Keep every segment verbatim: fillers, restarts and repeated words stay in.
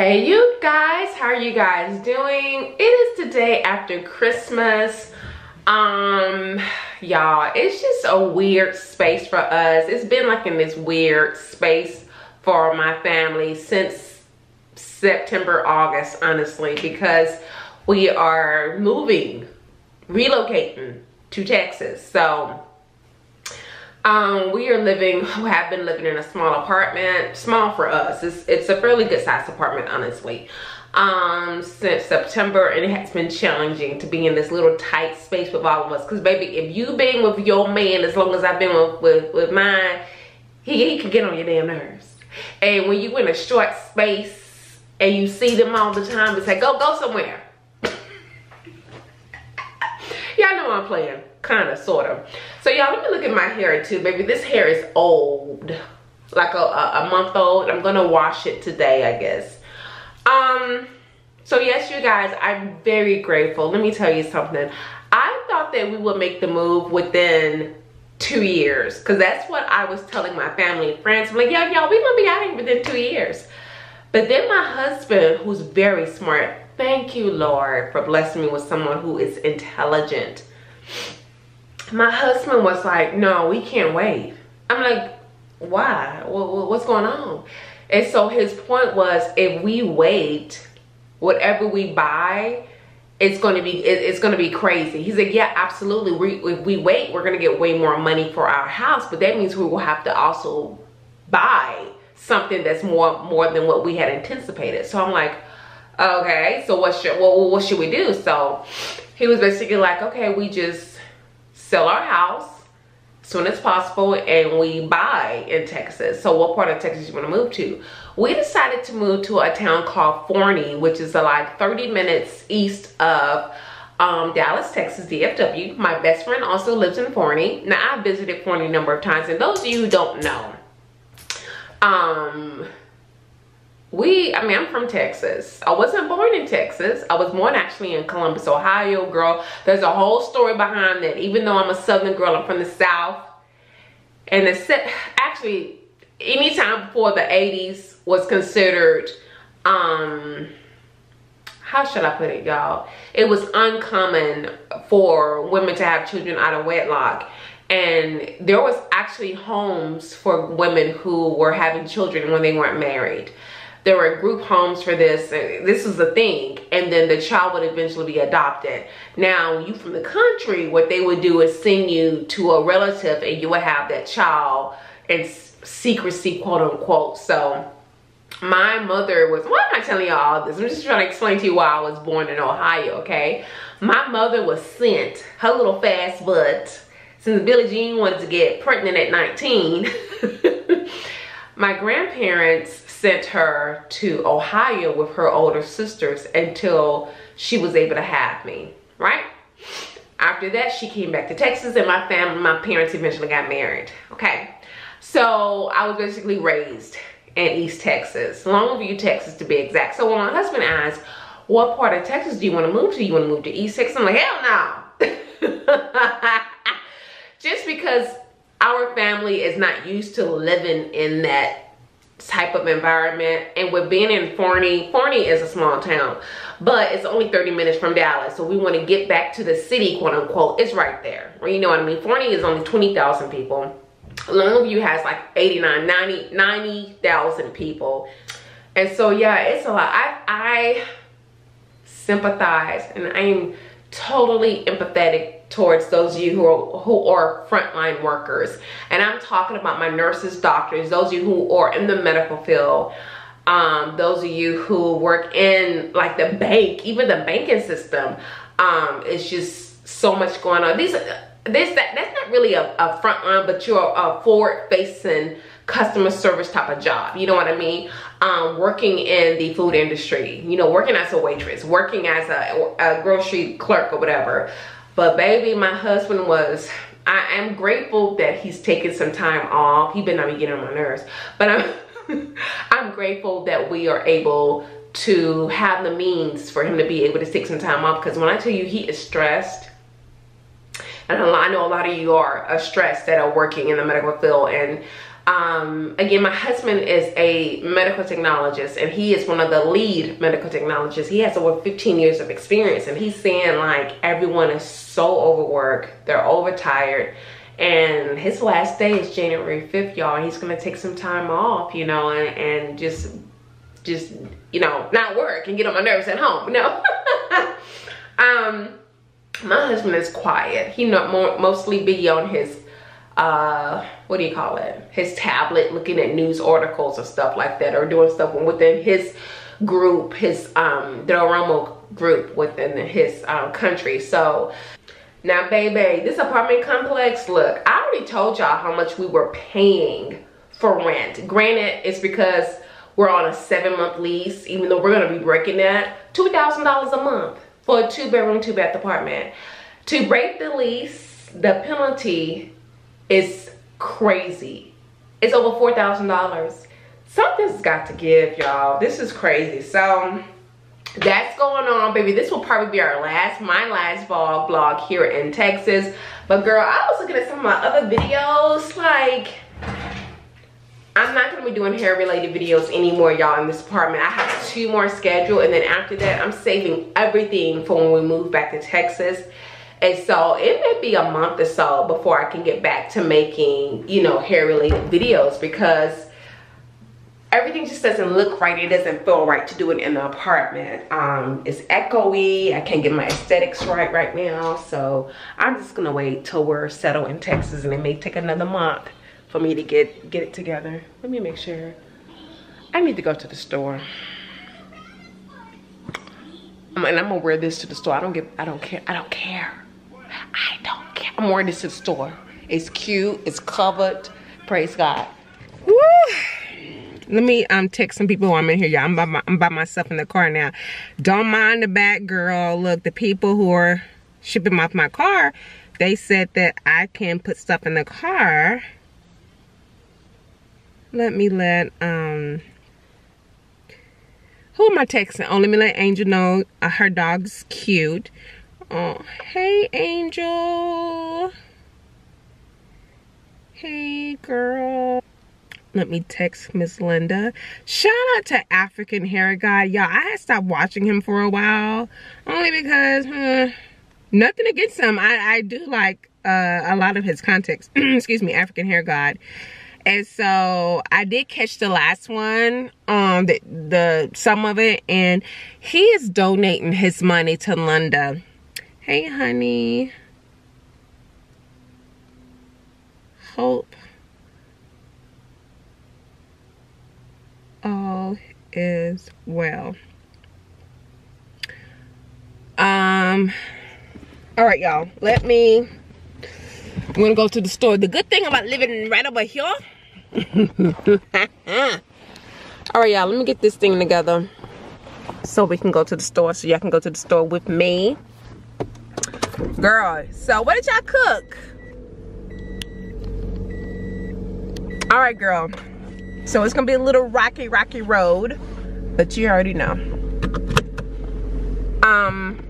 Hey you guys, how are you guys doing? It is the day after Christmas. Um, y'all, it's just a weird space for us. It's been like in this weird space for my family since September, August, honestly, because we are moving, relocating to Texas. So, um we are living have been living in a small apartment. Small for us, it's, it's a fairly good sized apartment, honestly, um since September, and it has been challenging to be in this little tight space with all of us, because baby, if you've been with your man as long as I've been with with, with mine, he, he can get on your damn nerves. And when you in a short space and you see them all the time, it's like go go somewhere. Y'all know I'm playing. Kind of, sort of. So y'all, let me look at my hair too. Baby, this hair is old. Like a, a, a month old. I'm going to wash it today, I guess. Um, so yes, you guys, I'm very grateful. Let me tell you something. I thought that we would make the move within two years. Because that's what I was telling my family and friends. I'm like, yeah, y'all, we're going to be out here within two years. But then my husband, who's very smart, thank you, Lord, for blessing me with someone who is intelligent. My husband was like, no, we can't wait. I'm like, why? What's going on? And so his point was, if we wait, whatever we buy, it's going to be it's going to be crazy. He said, yeah, absolutely. We, if we wait, we're going to get way more money for our house. But that means we will have to also buy something that's more more than what we had anticipated. So I'm like, okay, so what should, well, what should we do? So he was basically like, okay, we just sell our house as soon as possible and we buy in Texas. So what part of Texas you want to move to? We decided to move to a town called Forney, which is like thirty minutes east of um, Dallas, Texas, D F W. My best friend also lives in Forney. Now, I visited Forney a number of times, and those of you who don't know, um, we, I mean, I'm from Texas. I wasn't born in Texas. I was born actually in Columbus, Ohio, girl. There's a whole story behind that. Even though I'm a Southern girl, I'm from the South. And the set, actually, any time before the eighties was considered, um, how should I put it, y'all? It was uncommon for women to have children out of wedlock. And there was actually homes for women who were having children when they weren't married. There were group homes for this. This was a thing. And then the child would eventually be adopted. Now, you from the country, what they would do is send you to a relative and you would have that child in secrecy, quote unquote. So my mother was, why am I telling y'all all this? I'm just trying to explain to you why I was born in Ohio, okay? My mother was sent, her little fast butt, since Billie Jean wanted to get pregnant at nineteen, my grandparents sent her to Ohio with her older sisters until she was able to have me, right? After that, she came back to Texas, and my family, my parents eventually got married, okay? So I was basically raised in East Texas, Longview, Texas to be exact. So when my husband asked, what part of Texas do you want to move to? You want to move to East Texas? I'm like, hell no. Just because our family is not used to living in that type of environment, and with being in Forney, Forney is a small town, but it's only thirty minutes from Dallas, so we want to get back to the city, quote unquote. It's right there, or you know what I mean. Forney is only twenty thousand people. Longview has like eighty-nine, ninety, ninety thousand people, and so yeah, it's a lot. I, I sympathize, and I'm totally empathetic towards those of you who are, who are frontline workers. And I'm talking about my nurses, doctors, those of you who are in the medical field, um, those of you who work in like the bank, even the banking system. Um, it's just so much going on. These, this, that, that's not really a, a frontline, but you're a forward-facing customer service type of job. You know what I mean? Um, working in the food industry, you know, working as a waitress, working as a, a grocery clerk or whatever. But baby, my husband was, I am grateful that he's taken some time off. He better not be getting on my nerves. But I'm, I'm grateful that we are able to have the means for him to be able to take some time off. Because when I tell you he is stressed, and I know a lot of you are, are stressed that are working in the medical field. And Um, again, my husband is a medical technologist, and he is one of the lead medical technologists. He has over fifteen years of experience, and he's saying like everyone is so overworked, they're overtired, and his last day is January fifth, y'all. He's gonna take some time off, you know, and, and just, just you know, not work and get on my nerves at home. No, um, my husband is quiet. He not more, mostly be on his. Uh, what do you call it? His tablet, looking at news articles or stuff like that, or doing stuff within his group, his um, the Oromo group within his um, country. So now, baby, this apartment complex. Look, I already told y'all how much we were paying for rent. Granted, it's because we're on a seven-month lease, even though we're gonna be breaking that, two thousand dollars a month for a two-bedroom, two-bath apartment. To break the lease, the penalty. It's crazy. It's over four thousand dollars. Something's got to give, y'all. This is crazy. So that's going on, baby. This will probably be our last, my last vlog vlog here in Texas. But girl, I was looking at some of my other videos. Like, I'm not gonna be doing hair related videos anymore, y'all, in this apartment. I have two more scheduled, and then after that, I'm saving everything for when we move back to Texas. And so it may be a month or so before I can get back to making, you know, hair related videos, because everything just doesn't look right. It doesn't feel right to do it in the apartment. Um, it's echoey. I can't get my aesthetics right right now. So I'm just going to wait till we're settled in Texas, and it may take another month for me to get, get it together. Let me make sure. I need to go to the store. Um, and I'm going to wear this to the store. I don't get, I don't care. I don't care. I don't care. I'm wearing this to the store. It's cute. It's covered. Praise God. Woo! Let me um text some people while I'm in here, y'all. I'm by my, I'm by myself in the car now. Don't mind the back, girl. Look, the people who are shipping off my car, they said that I can put stuff in the car. Let me let um. Who am I texting? Oh, let me let Angel know uh, her dog's cute. Oh, hey, Angel. Hey, girl. Let me text Miss Linda. Shout out to African Hair God. Y'all, I had stopped watching him for a while. Only because, huh, nothing against him. I, I do like uh, a lot of his context. Excuse me, African Hair God. And so I did catch the last one, um, the, the some of it, and he is donating his money to Linda. Hey, honey. Hope all is well. Um. All right, y'all. Let me. I'm gonna go to the store. The good thing about living right over here. All right, y'all. Let me get this thing together so we can go to the store. So y'all can go to the store with me. Girl, so what did y'all cook? All right, girl. So it's gonna be a little rocky, rocky road, but you already know. Um,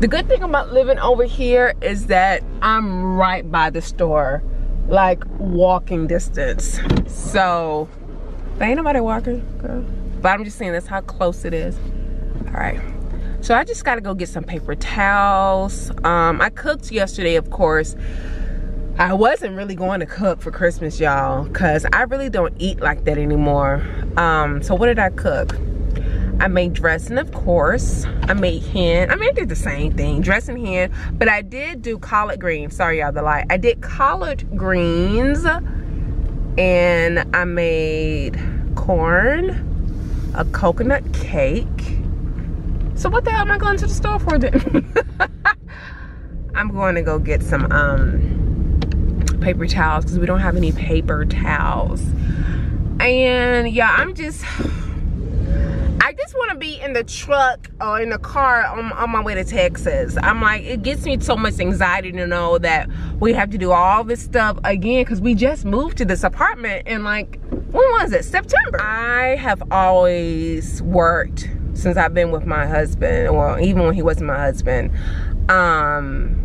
the good thing about living over here is that I'm right by the store, like walking distance. So, there ain't nobody walking, girl. But I'm just saying that's how close it is. All right. So I just gotta go get some paper towels. Um, I cooked yesterday, of course. I wasn't really going to cook for Christmas, y'all, cause I really don't eat like that anymore. Um, so what did I cook? I made dressing, of course. I made hen. I mean, I did the same thing, dressing hen, but I did do collard greens. Sorry, y'all, the light. I did collard greens, and I made corn, a coconut cake. So what the hell am I going to the store for then? I'm going to go get some um, paper towels, because we don't have any paper towels. And yeah, I'm just, I just want to be in the truck or in the car on, on my way to Texas. I'm like, it gets me so much anxiety to know that we have to do all this stuff again, because we just moved to this apartment in like, when was it? September. I have always worked since I've been with my husband, or well, even when he wasn't my husband. Um,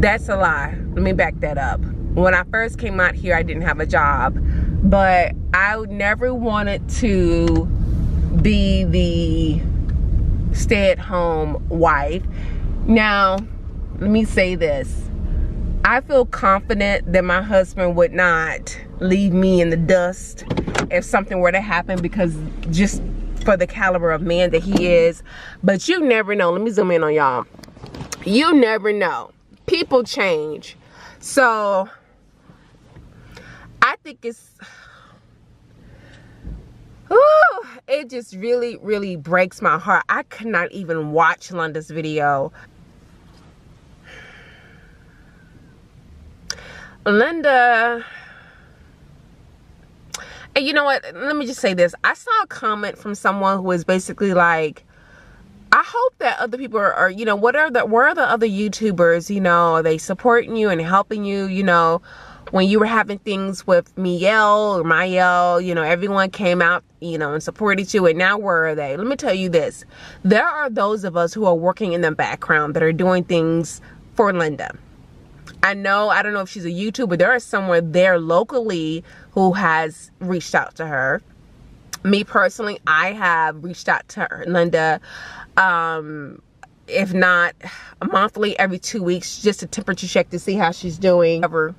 that's a lie. let me back that up. When I first came out here, I didn't have a job, but I never wanted to be the stay-at-home wife. Now, let me say this. I feel confident that my husband would not leave me in the dust if something were to happen, because just for the caliber of man that he is. But you never know. Let me zoom in on y'all. You never know. People change. So I think it's, ooh, it just really, really breaks my heart. I could not even watch Linda's video. Linda, and you know what, let me just say this. I saw a comment from someone who was basically like, I hope that other people are, are you know, what are the, where are the other YouTubers, you know, are they supporting you and helping you, you know, when you were having things with Miel or Mayel, you know, everyone came out, you know, and supported you, and now where are they? Let me tell you this. There are those of us who are working in the background that are doing things for Linda. I know, I don't know if she's a YouTuber, there is someone there locally who has reached out to her. Me personally, I have reached out to her, Linda, um, if not monthly, every two weeks, just a temperature check to see how she's doing. Ever.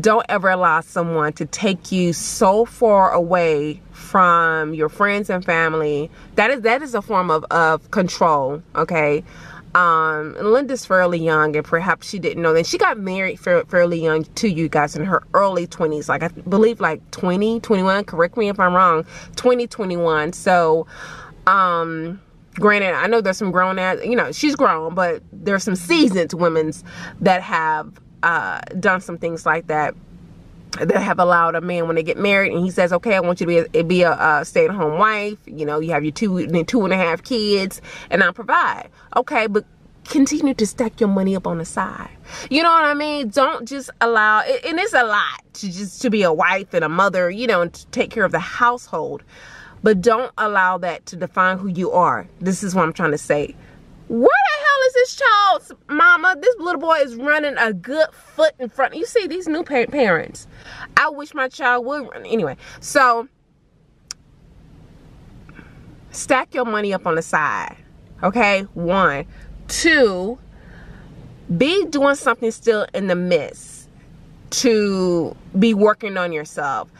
Don't ever allow someone to take you so far away from your friends and family. That is that is a form of, of control, okay? Um, Linda's fairly young, and perhaps she didn't know that. She got married fairly young to you guys in her early twenties. Like, I believe like twenty, twenty-one, correct me if I'm wrong, twenty, twenty-one. So, um, granted, I know there's some grown ass, you know, she's grown, but there's some seasoned women's that have Uh, done some things like that, that have allowed a man when they get married and he says, okay, I want you to be a, be a uh, stay-at-home wife, you know, you have your two and two and a half kids and I'll provide. Okay, but continue to stack your money up on the side. You know what I mean? Don't just allow, and it's a lot to just to be a wife and a mother, you know, and to take care of the household, but don't allow that to define who you are. This is what I'm trying to say. What the hell is this child's mama? This little boy is running a good foot in front. You see these new pa parents. I wish my child would run. Anyway, so stack your money up on the side. Okay, one. Two, be doing something still in the midst to be working on yourself.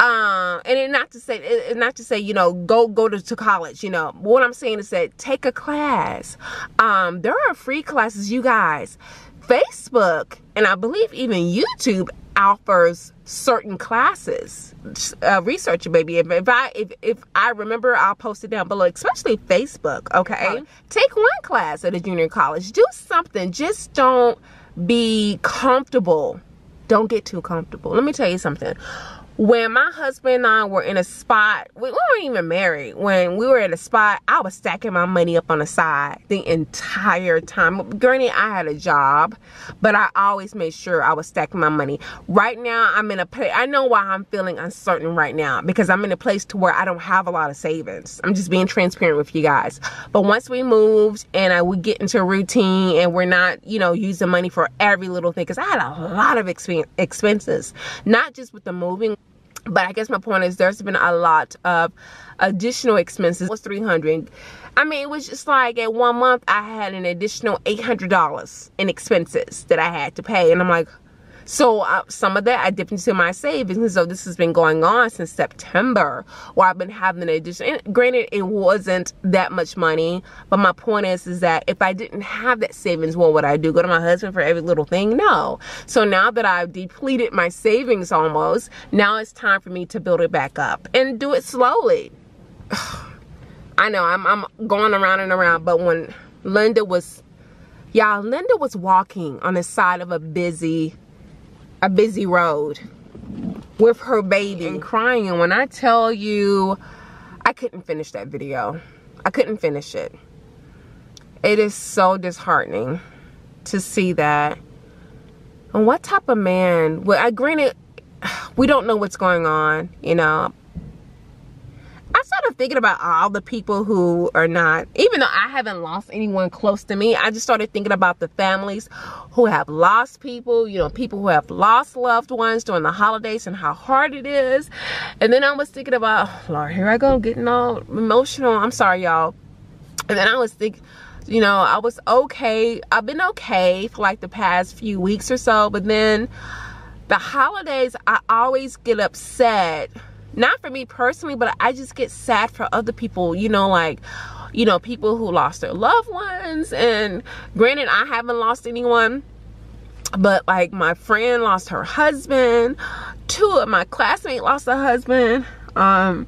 Um, and it not to say, it not to say, you know, go, go to, to college, you know, what I'm saying is that take a class. Um, there are free classes, you guys. Facebook, and I believe even YouTube offers certain classes. Uh, research, baby. If, if I, if, if I remember, I'll post it down below, especially Facebook. Okay. Take one class at a junior college, do something, just don't be comfortable. Don't get too comfortable. Let me tell you something. When my husband and I were in a spot, we weren't even married. When we were at a spot, I was stacking my money up on the side the entire time. Granted, I had a job, but I always made sure I was stacking my money. Right now, I'm in a place, I know why I'm feeling uncertain right now, because I'm in a place to where I don't have a lot of savings. I'm just being transparent with you guys. But once we moved and I would get into a routine and we're not, you know, using money for every little thing, because I had a lot of exp expenses, not just with the moving. But I guess my point is there's been a lot of additional expenses. It was three hundred dollars. I mean, it was just like at one month I had an additional eight hundred dollars in expenses that I had to pay. And I'm like, so uh, some of that I dipped into my savings. And so this has been going on since September, where I've been having an additional. And granted, it wasn't that much money. But my point is, is that if I didn't have that savings, what would I do? Go to my husband for every little thing? No. So now that I've depleted my savings almost, now it's time for me to build it back up and do it slowly. I know I'm, I'm going around and around, but when Linda was, y'all, Linda was walking on the side of a busy a busy road with her baby and crying. And when I tell you, I couldn't finish that video. I couldn't finish it. It is so disheartening to see that. And what type of man, well, I granted, we don't know what's going on, you know. I sort of thinking about all the people who are not, even though I haven't lost anyone close to me, I just started thinking about the families who have lost people, you know, people who have lost loved ones during the holidays and how hard it is. And then I was thinking about, oh, Lord, here I go getting all emotional. I'm sorry, y'all. And then I was thinking, you know, I was okay. I've been okay for like the past few weeks or so, but then the holidays, I always get upset. Not for me personally, but I just get sad for other people, you know, like, you know, people who lost their loved ones. And granted, I haven't lost anyone, but like my friend lost her husband. Two of my classmates lost their husband. Um,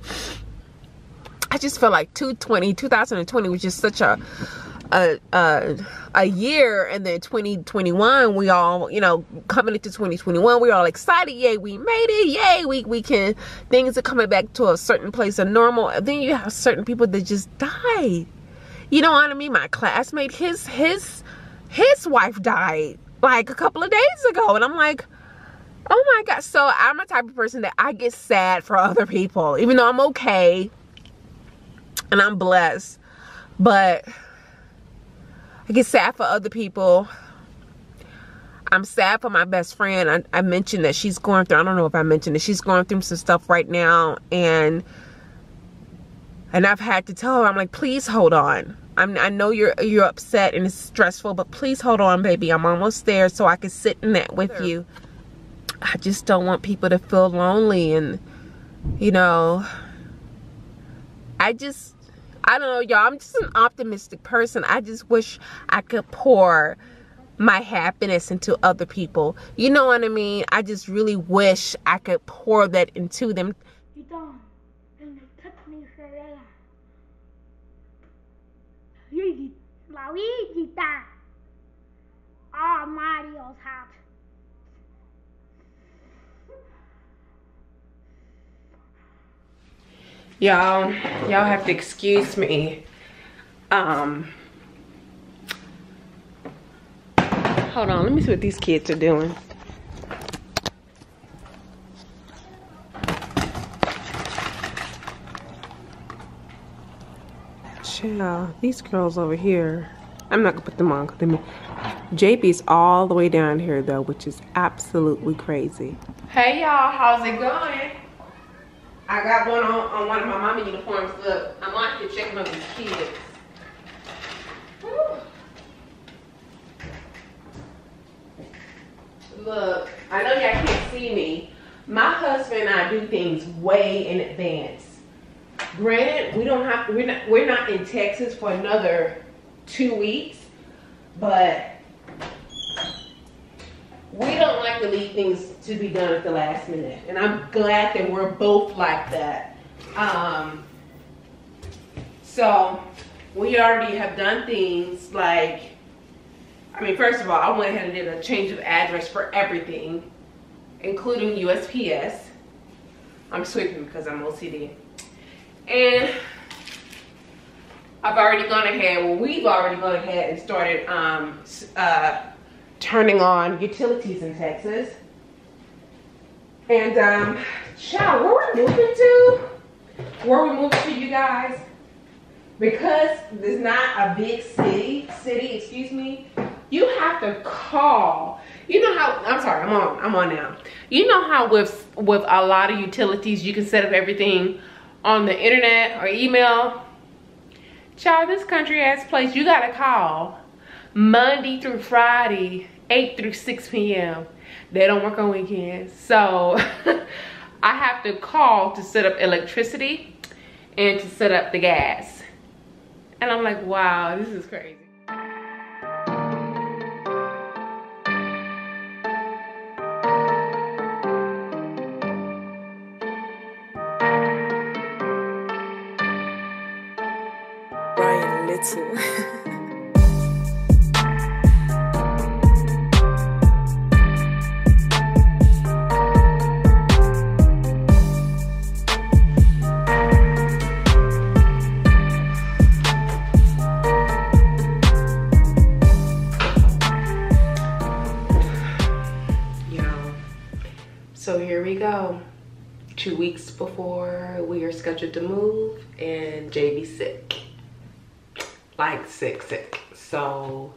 I just feel like two thousand twenty was just such a, a, a, a year. And then twenty twenty-one, we all, you know, coming into twenty twenty-one, we all excited. Yay, we made it. Yay, we, we can, things are coming back to a certain place of normal. And then you have certain people that just died. You know what I mean? My classmate, his, his, his wife died like a couple of days ago. And I'm like, oh my God. So I'm a type of person that I get sad for other people, even though I'm okay. And I'm blessed, but I get sad for other people. I'm sad for my best friend. I, I mentioned that she's going through, I don't know if I mentioned it, she's going through some stuff right now, and and I've had to tell her, I'm like, please hold on. I'm, I know you're you're upset and it's stressful, but please hold on, baby. I'm almost there, so I can sit in that with you. I just don't want people to feel lonely, and you know, I just, I don't know, y'all, I'm just an optimistic person. I just wish I could pour my happiness into other people. You know what I mean? I just really wish I could pour that into them. You don't. And they took me for that. Luigi, that. Oh, Mario's hot. Y'all, y'all have to excuse me. Um, hold on, let me see what these kids are doing. Child, these girls over here. I'm not gonna put them on. They mean, J B's all the way down here though, which is absolutely crazy. Hey y'all, how's it going? I got one on, on one of my mama uniforms. Look, I'm out here checking on these kids. Woo. Look, I know y'all can't see me. My husband and I do things way in advance. Granted, we don't have we're not we're not in Texas for another two weeks, but we don't like to leave things to be done at the last minute. And I'm glad that we're both like that. Um, so we already have done things like, I mean, first of all, I went ahead and did a change of address for everything, including U S P S. I'm sweeping because I'm O C D. And I've already gone ahead, well, we've already gone ahead and started um, uh, turning on utilities in Texas. And um child, where we're moving to, where we're moving to, you guys, because there's not a big city city excuse me, you have to call. You know how, I'm sorry, I'm on I'm on now. You know how with with a lot of utilities you can set up everything on the internet or email. Child, this country ass place, you gotta call Monday through Friday, eight through six P M They don't work on weekends. So I have to call to set up electricity and to set up the gas. And I'm like, wow, this is crazy. Brian Little. two weeks before we are scheduled to move, and J B sick, like sick sick. So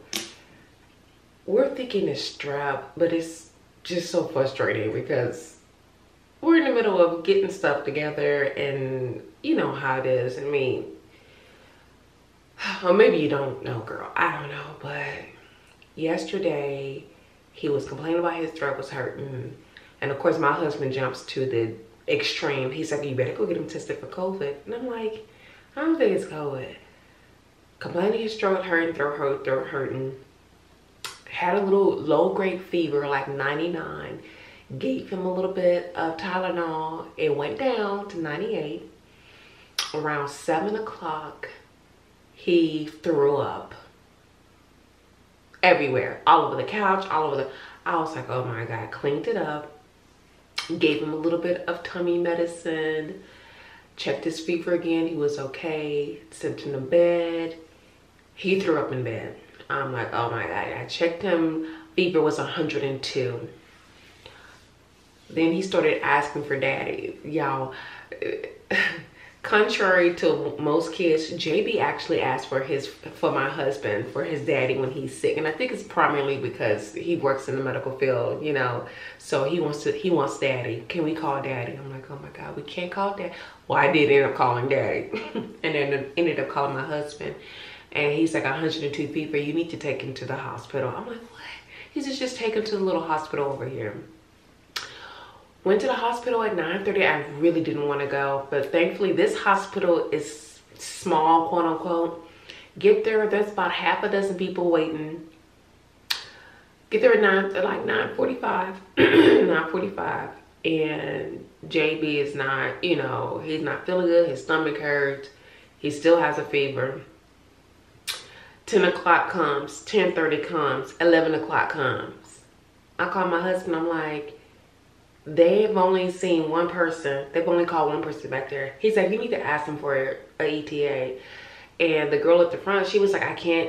we're thinking it's strap, but it's just so frustrating because we're in the middle of getting stuff together, and you know how it is. I mean, or maybe you don't know, girl, I don't know, but yesterday he was complaining about his throat was hurting. And of course my husband jumps to the extreme. He's like, you better go get him tested for COVID. And I'm like, I don't think it's COVID. Complaining his throat hurting, throat hurt, throat hurting. Had a little low grade fever, like ninety-nine. Gave him a little bit of Tylenol. It went down to ninety-eight. Around seven o'clock, he threw up everywhere, all over the couch, all over the, I was like, oh my God, cleaned it up. Gave him a little bit of tummy medicine. Checked his fever again. He was okay. Sent him to bed. He threw up in bed. I'm like, oh my God. I checked him. Fever was one hundred and two. Then he started asking for daddy. Y'all, contrary to most kids, J B actually asked for his, for my husband, for his daddy when he's sick. And I think it's primarily because he works in the medical field, you know, so he wants to, he wants daddy. Can we call daddy? I'm like, oh my God, we can't call daddy. Well, I did end up calling daddy and then ended up calling my husband. And he's like, one hundred and two people, you need to take him to the hospital. I'm like, what? He says, just take him to the little hospital over here. Went to the hospital at nine thirty. I really didn't want to go, but thankfully this hospital is small, quote unquote. Get there, there's about half a dozen people waiting. Get there at nine, like nine forty-five, nine forty-five, and J B is not, you know, he's not feeling good. His stomach hurts. He still has a fever. ten o'clock comes, ten thirty comes, eleven o'clock comes. I call my husband, I'm like, they've only seen one person. They've only called one person back there. He's like, you need to ask them for an E T A. And the girl at the front, she was like, I can't,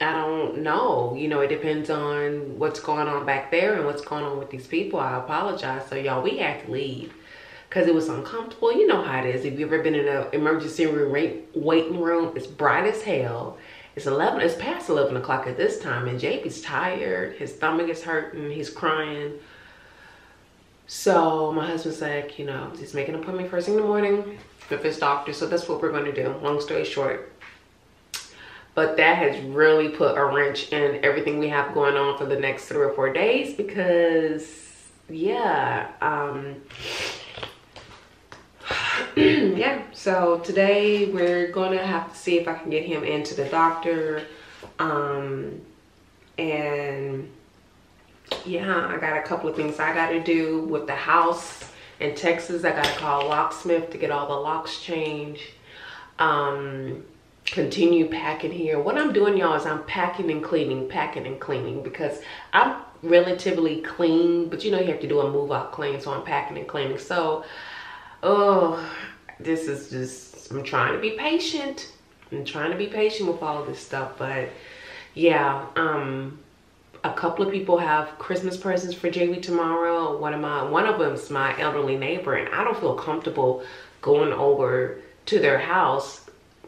I don't know. You know, it depends on what's going on back there and what's going on with these people. I apologize. So y'all, we had to leave because it was uncomfortable. You know how it is. If you've ever been in an emergency room, waiting room, it's bright as hell. It's eleven, it's past eleven o'clock at this time. And J B's tired. His stomach is hurting. He's crying. So my husband's like, you know, just make an appointment first thing in the morning with his doctor. So that's what we're going to do, long story short. But that has really put a wrench in everything we have going on for the next three or four days because, yeah. Um, yeah, so today we're going to have to see if I can get him into the doctor. Um, and... yeah, I got a couple of things I got to do with the house in Texas. I got to call a locksmith to get all the locks changed. Um, continue packing here. What I'm doing, y'all, is I'm packing and cleaning, packing and cleaning because I'm relatively clean. But, you know, you have to do a move-out clean, so I'm packing and cleaning. So, oh, this is just, I'm trying to be patient. I'm trying to be patient with all of this stuff. But, yeah, um... a couple of people have Christmas presents for J B tomorrow. One of my, one of them's my elderly neighbor, and I don't feel comfortable going over to their house.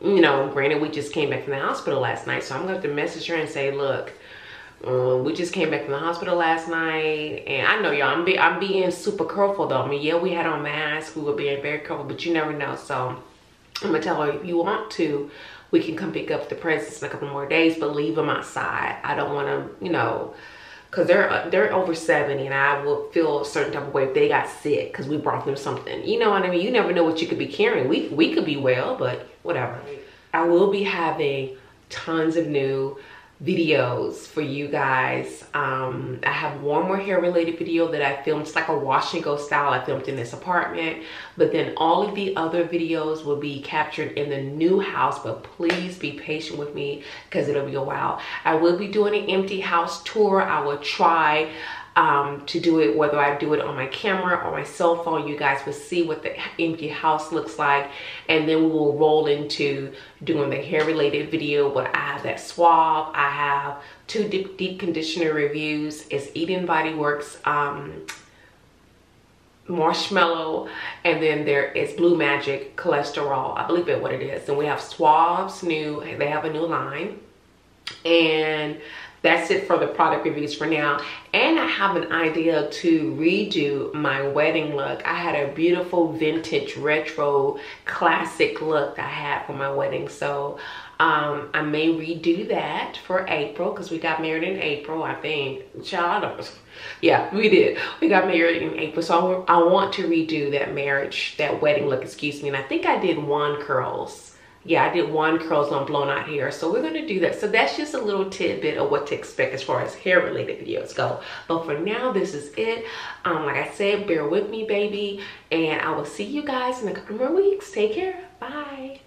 You know, granted, we just came back from the hospital last night, so I'm going to have to message her and say, look, um, we just came back from the hospital last night, and I know y'all, I'm, be, I'm being super careful though. I mean, yeah, we had on masks, we were being very careful, but you never know. So I'm going to tell her, if you want to, we can come pick up the presents in a couple more days, but leave them outside. I don't want them, you know, because they're they're over seventy, and I will feel a certain type of way if they got sick because we brought them something. You know what I mean? You never know what you could be carrying. We, we could be well, but whatever. I will be having tons of new videos for you guys. Um, I have one more hair related video that I filmed. It's like a wash and go style. I filmed in this apartment, but then all of the other videos will be captured in the new house, but please be patient with me because it'll be a while. I will be doing an empty house tour. I will try um, to do it, whether I do it on my camera or my cell phone. You guys will see what the empty house looks like. And then we will roll into doing the hair related video where I have that Suave. I have two deep, deep conditioner reviews. It's Eden Body Works, um, marshmallow, and then there is Blue Magic cholesterol, I believe it what it is. And we have Suave's new, they have a new line. And that's it for the product reviews for now. And I have an idea to redo my wedding look. I had a beautiful vintage retro classic look I had for my wedding. So um, I may redo that for April, because we got married in April, I think. Child, I don't, yeah, we did. We got married in April. So I, I want to redo that marriage, that wedding look, excuse me. And I think I did one curls. Yeah, I did one curls on blown out hair. So we're going to do that. So that's just a little tidbit of what to expect as far as hair related videos go. But for now, this is it. Um, like I said, bear with me, baby. And I will see you guys in a couple more weeks. Take care. Bye.